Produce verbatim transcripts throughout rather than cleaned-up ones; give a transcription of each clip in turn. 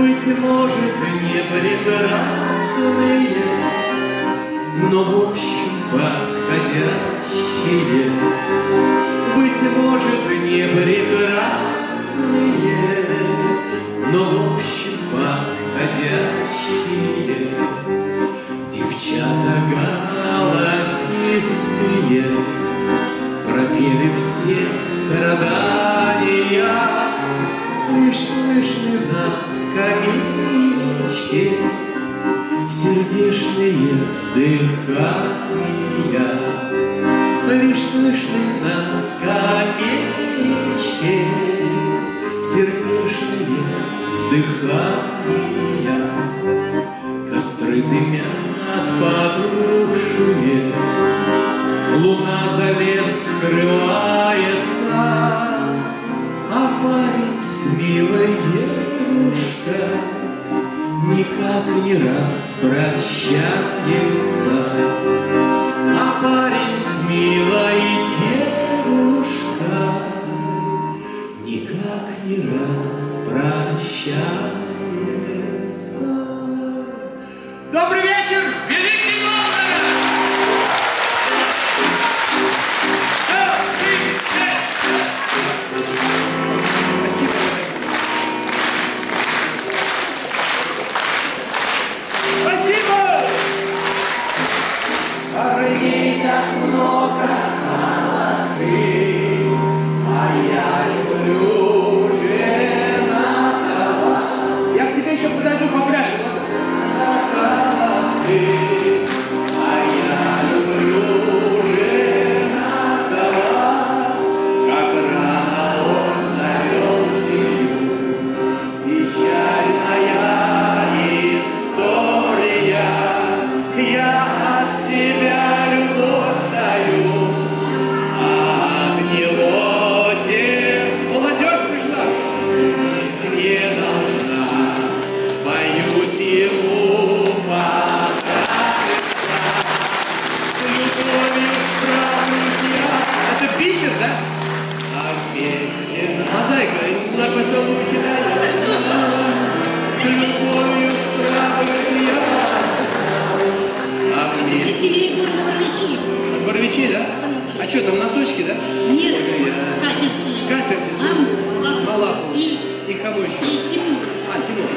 быть может, не прекрасные, но в общем подходящие. Быть может, не прекрасные, но в общем подходящие. Девчата голосистые пропели все страдания. Лишь слышны на скамеечке сердечные вздыхания. Лишь слышны на скамеечке сердечные вздыхания. Костры дымят потухшие, луна за лес скрывается. Парень с милой девушкой никак не распрощается. А парень с милой девушкой никак не распрощается. Добрый вечер, великий город! Порвей так много холосты, а я люблю женатого. Я к тебе еще подойду, погуляшу. Холосты, а я люблю женатого. Как рано он завел семью, печальная история. Я от себя что, там носочки, да? Нет, скатерти. Скатерти. Малахов. И, и кому еще? И Тимур. А, Тимур.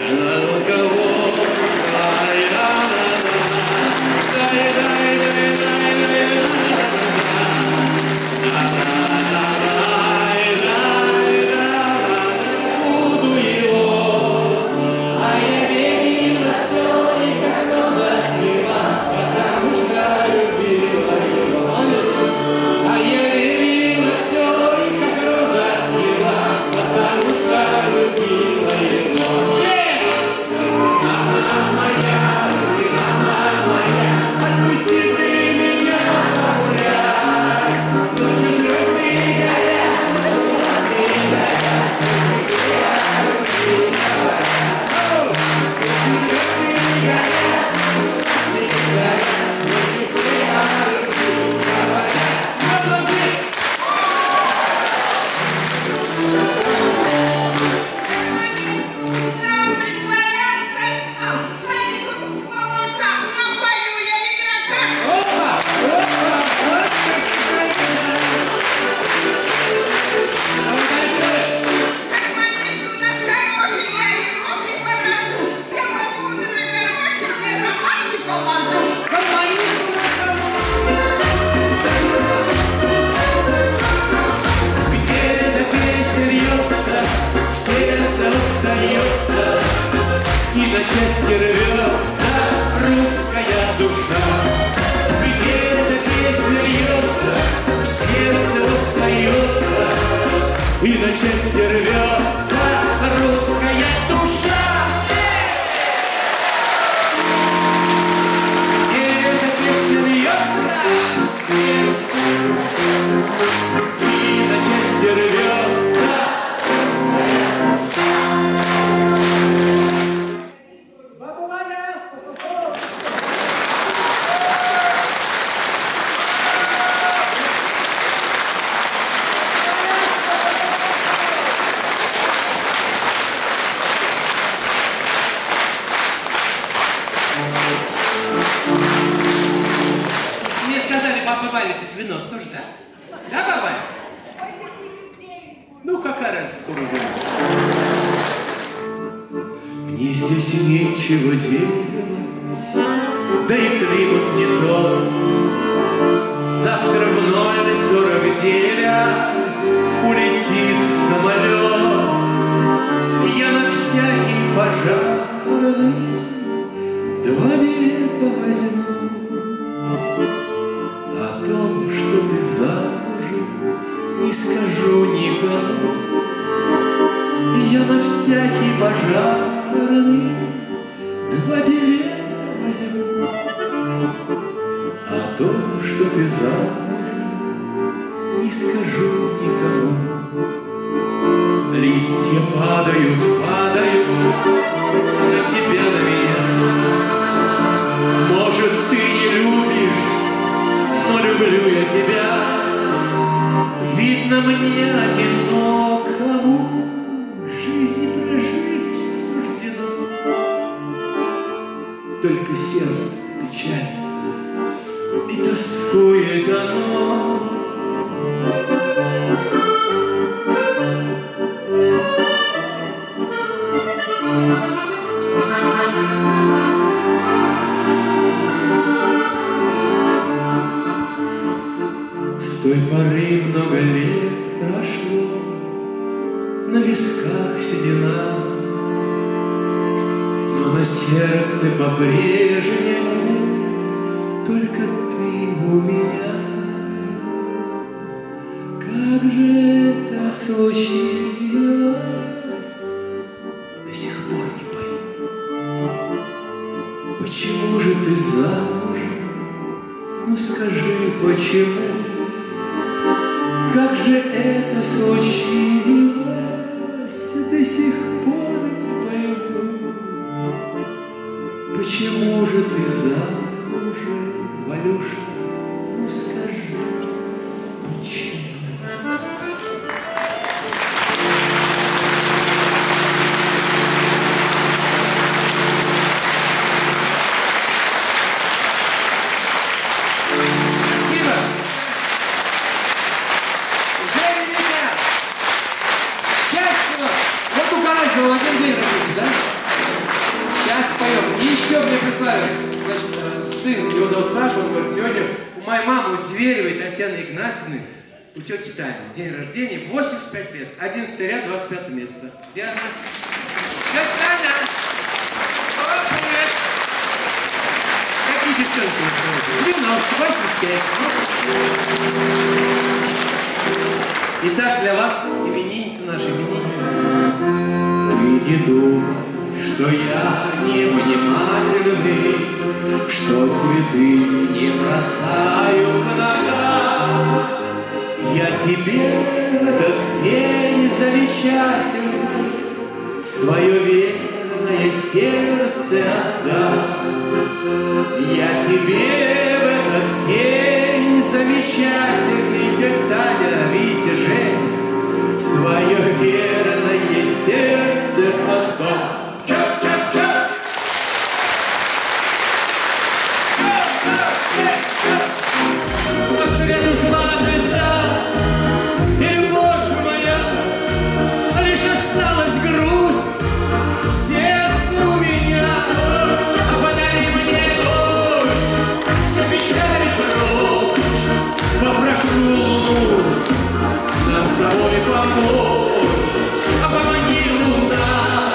Бабале ты девяносто уже, да? Да, Бабаль? Ну, какая раз скоро будет. Мне здесь нечего делать, да и климат не тот. Завтра в ноль сорок девять улетит самолет. Я на всякий пожарный два билета возьму. О том, что ты замужем, не скажу никому. Я на всякий пожарный два билета возьму. О том, что ты замужем, не скажу никому. Листья падают, падают на тебя, на меня. Может, ты не любишь, но люблю я тебя. Видно мне одинокому жизнь прожить суждено. Только сердце печалится и тоскует оно. С той поры много лет прошло, на висках седина, но на сердце по-прежнему только ты у меня. Как же это случилось, до сих пор не пойму. Почему же ты замужем? Ну скажи, почему? Как же это случилось, до сих пор не пойму. Почему же ты замужем, Валюша, ну скажи, почему? У тети Тани день рождения, восемьдесят пять лет, одиннадцатый ряд, двадцать пятое место. Где она? Тетя Таня! О, привет! Какие девчонки? девяносто, восемьдесят пять. Итак, для вас именинница наша, именинница. Ты не думай, что я невнимательный, что цветы не бросаю к ногам. Я тебе в этот день замечательный свое верное сердце отдам. Я тебе в этот день замечательный, тетя Таня, Витя, Женя, свое верное сердце отдам. Нам с тобой помочь, а помоги, луна.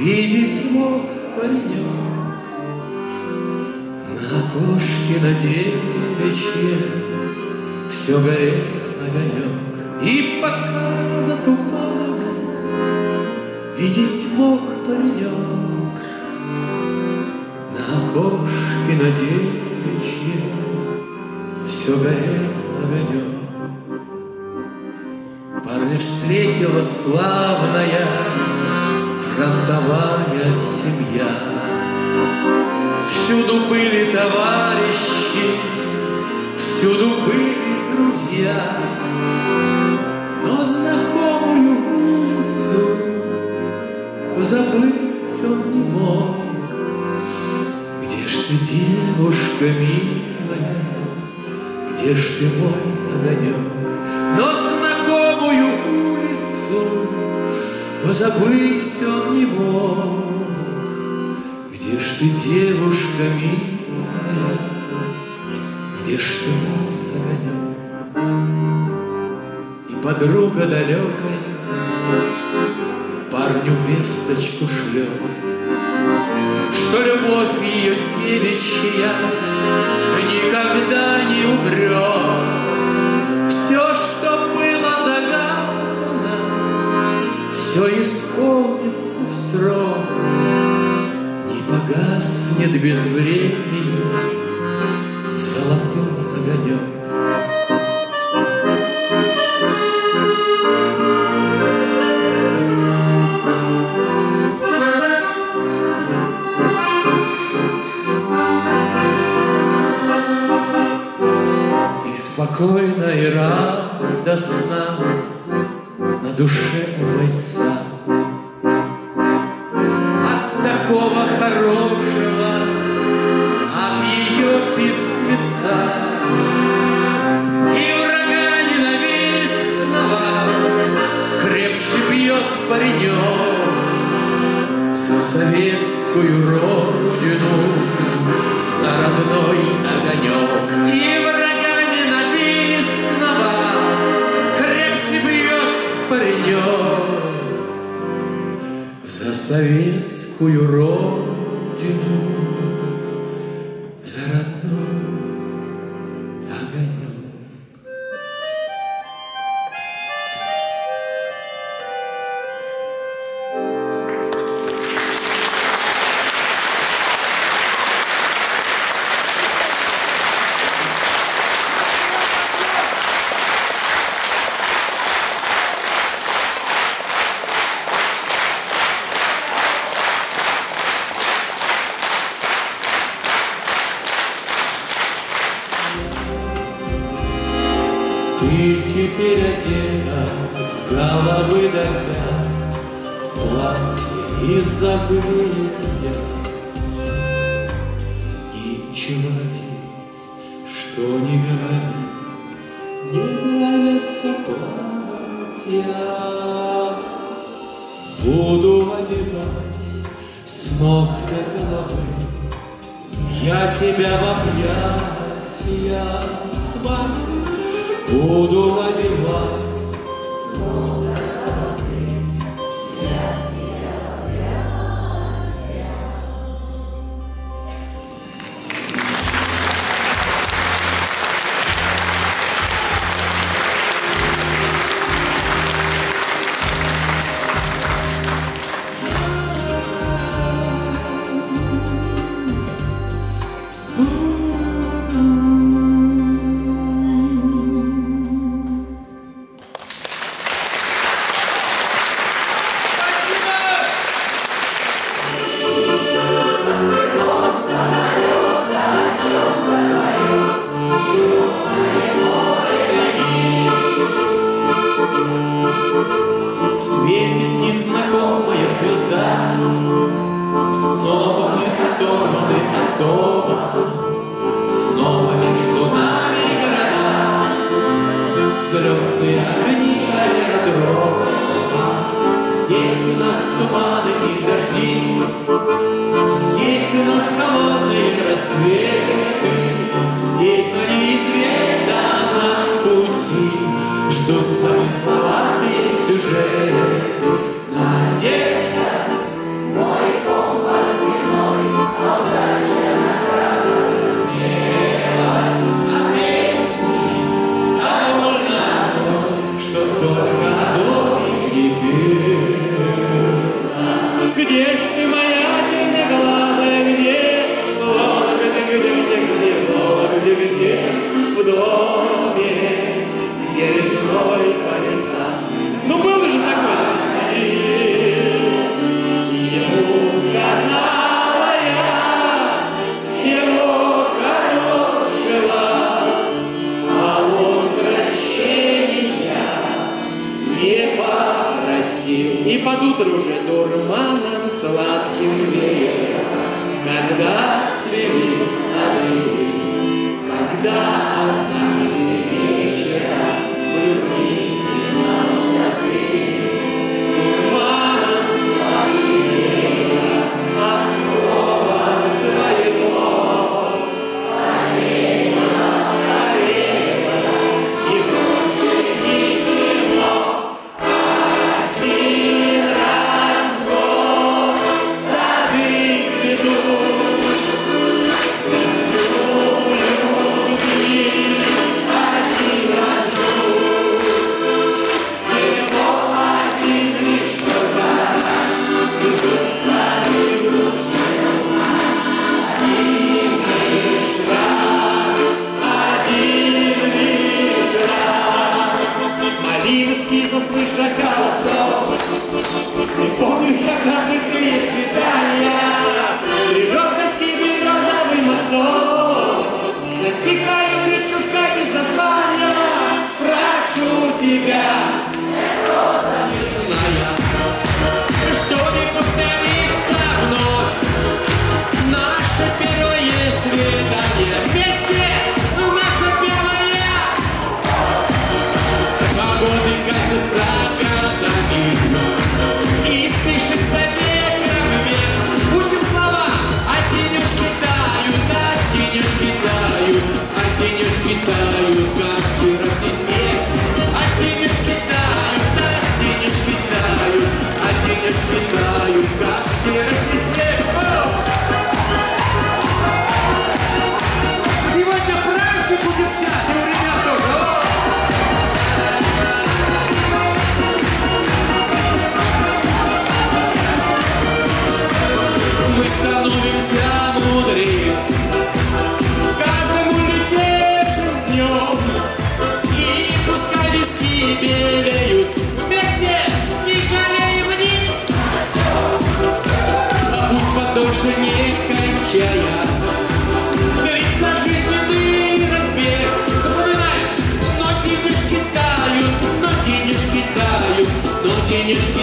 видеть мог паренек на окошке на девичье все горел огонек. И пока за туманом видеть мог паренек на окошке на девичье все горел огонек. Парня встретила славная фронтовая семья. Всюду были товарищи, всюду были друзья. Но знакомую улицу позабыть он не мог. Где ж ты, девушка милая, где ж ты, мой огонек? Но знакомую улицу позабыть он не мог. Где ж ты, девушка милая, где ж ты, мой огонек? И подруга далекая парню весточку шлет, что любовь ее девичья никогда не умрет. Все исполнится в срок, не погаснет без времени золотой огонек. И спокойно и радостно на душе у бойца от такого хорошего, от ее письмеца и врага ненавистного крепче бьет паренек за советскую родину, за родной огонек. И врага ненавистного крепче бьет паренек за советскую родину, за родной огонек. Субтитры создавал DimaTorzok. Пахнут ружи дурманом сладким веером, когда цвели сады, когда однажды вечером в любви признался ты. Дурманом сладким веером от слова твоего повеяло, повеяло, и больше ничего. Один раз в год сады цветут. Заслыша голосов, не помню я забытые свидания, бережет ночки березовый мостов, над тихою печушкой без названия. Прошу тебя, роза нежная, что не повторится вновь наше первое свидание. Вместе наше первое. Два года катятся you